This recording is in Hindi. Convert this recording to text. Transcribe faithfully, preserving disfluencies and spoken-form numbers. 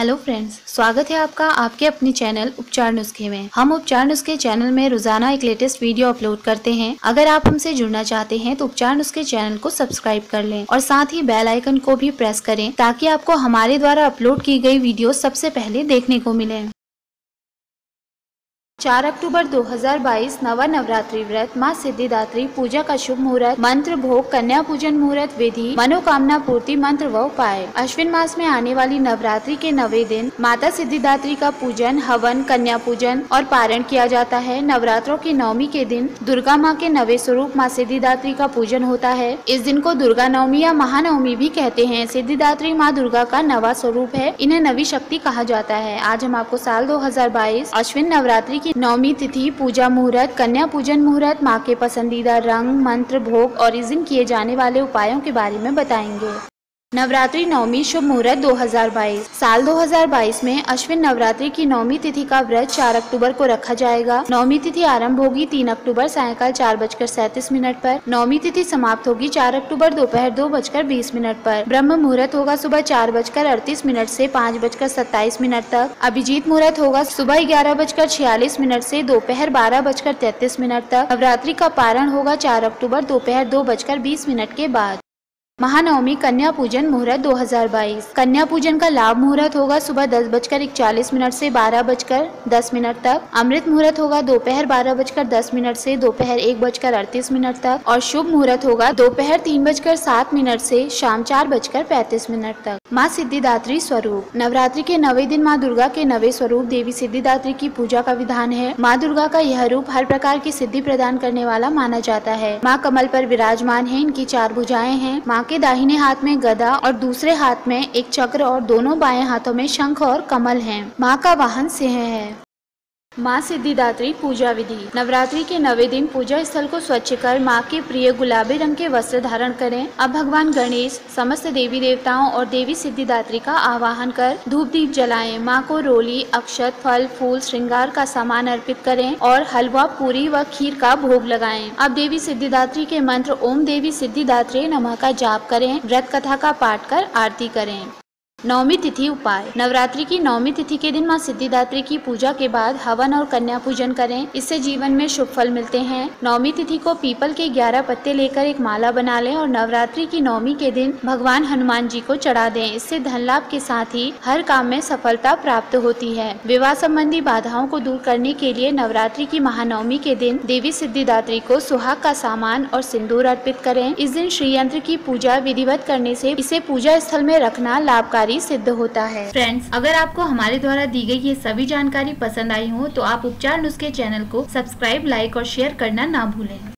हेलो फ्रेंड्स, स्वागत है आपका आपके अपने चैनल उपचार नुस्खे में। हम उपचार नुस्खे चैनल में रोजाना एक लेटेस्ट वीडियो अपलोड करते हैं। अगर आप हमसे जुड़ना चाहते हैं तो उपचार नुस्खे चैनल को सब्सक्राइब कर लें और साथ ही बेल आइकन को भी प्रेस करें ताकि आपको हमारे द्वारा अपलोड की गई वीडियो सबसे पहले देखने को मिले। चार अक्टूबर दो हज़ार बाईस नवा नवरात्रि व्रत, माँ सिद्धिदात्री पूजा का शुभ मुहूर्त, मंत्र भोग, कन्या पूजन मुहूर्त विधि, मनोकामना पूर्ति मंत्र व उपाय। अश्विन मास में आने वाली नवरात्रि के नवे दिन माता सिद्धिदात्री का पूजन, हवन, कन्या पूजन और पारण किया जाता है। नवरात्रों की नवमी के दिन दुर्गा माँ के नवे स्वरूप माँ सिद्धिदात्री का पूजन होता है। इस दिन को दुर्गा नवमी या महानवमी भी कहते हैं। सिद्धिदात्री माँ दुर्गा का नवा स्वरूप है। इन्हें नवी शक्ति कहा जाता है। आज हम आपको साल दो हजार बाईस अश्विन नवरात्रि नवमी तिथि, पूजा मुहूर्त, कन्या पूजन मुहूर्त, मां के पसंदीदा रंग, मंत्र भोग और इस दिन किए जाने वाले उपायों के बारे में बताएंगे। नवरात्रि नवमी शुभ मुहूर्त दो हज़ार बाईस। साल दो हज़ार बाईस में अश्विन नवरात्रि की नवमी तिथि का व्रत चार अक्टूबर को रखा जाएगा। नवमी तिथि आरंभ होगी तीन अक्टूबर सायंकाल चार बजकर सैंतीस मिनट पर। नवमी तिथि समाप्त होगी चार अक्टूबर दोपहर दो बजकर बीस मिनट पर। ब्रह्म मुहूर्त होगा सुबह चार बजकर अड़तीस मिनट से पाँच बजकर सत्ताईस मिनट तक। अभिजीत मुहूर्त होगा सुबह ग्यारह बजकर छियालीस मिनट से दोपहर बारह बजकर तैतीस मिनट तक। नवरात्रि का पारण होगा चार अक्टूबर दोपहर दो बजकर बीस मिनट के बाद। महानवमी कन्या पूजन मुहूर्त दो हज़ार बाईस। कन्या पूजन का लाभ मुहूर्त होगा सुबह दस बजकर इकचालीस मिनट से बारह बजकर दस मिनट तक। अमृत मुहूर्त होगा दोपहर बारह बजकर दस मिनट से दोपहर एक बजकर अड़तीस मिनट तक और शुभ मुहूर्त होगा दोपहर तीन बजकर सात मिनट से शाम चार बजकर पैंतीस मिनट तक। माँ सिद्धिदात्री स्वरूप। नवरात्रि के नवे दिन माँ दुर्गा के नवे स्वरूप देवी सिद्धिदात्री की पूजा का विधान है। माँ दुर्गा का यह रूप हर प्रकार की सिद्धि प्रदान करने वाला माना जाता है। माँ कमल पर विराजमान है। इनकी चार भुजाएं हैं। माँ के दाहिने हाथ में गदा और दूसरे हाथ में एक चक्र और दोनों बाएं हाथों में शंख और कमल हैं। माँ का वाहन सिंह है। माँ सिद्धिदात्री पूजा विधि। नवरात्रि के नवे दिन पूजा स्थल को स्वच्छ कर माँ के प्रिय गुलाबी रंग के वस्त्र धारण करें। अब भगवान गणेश, समस्त देवी देवताओं और देवी सिद्धिदात्री का आवाहन कर धूप दीप जलाएं। माँ को रोली, अक्षत, फल, फूल, श्रृंगार का सामान अर्पित करें और हलवा, पूरी व खीर का भोग लगाएं। अब देवी सिद्धिदात्री के मंत्र ओम देवी सिद्धिदात्री नमः का जाप करें। व्रत कथा का पाठ कर आरती करें। नवमी तिथि उपाय। नवरात्रि की नवमी तिथि के दिन माँ सिद्धिदात्री की पूजा के बाद हवन और कन्या पूजन करें। इससे जीवन में शुभ फल मिलते हैं। नवमी तिथि को पीपल के ग्यारह पत्ते लेकर एक माला बना लें और नवरात्रि की नवमी के दिन भगवान हनुमान जी को चढ़ा दें। इससे धन लाभ के साथ ही हर काम में सफलता प्राप्त होती है। विवाह संबंधी बाधाओं को दूर करने के लिए नवरात्रि की महानवमी के दिन देवी सिद्धिदात्री को सुहाग का सामान और सिंदूर अर्पित करें। इस दिन श्री यंत्र की पूजा विधिवत करने से इसे पूजा स्थल में रखना लाभकारी सिद्ध होता है। फ्रेंड्स, अगर आपको हमारे द्वारा दी गई ये सभी जानकारी पसंद आई हो तो आप उपचार नुस्खे चैनल को सब्सक्राइब, लाइक और शेयर करना ना भूलें।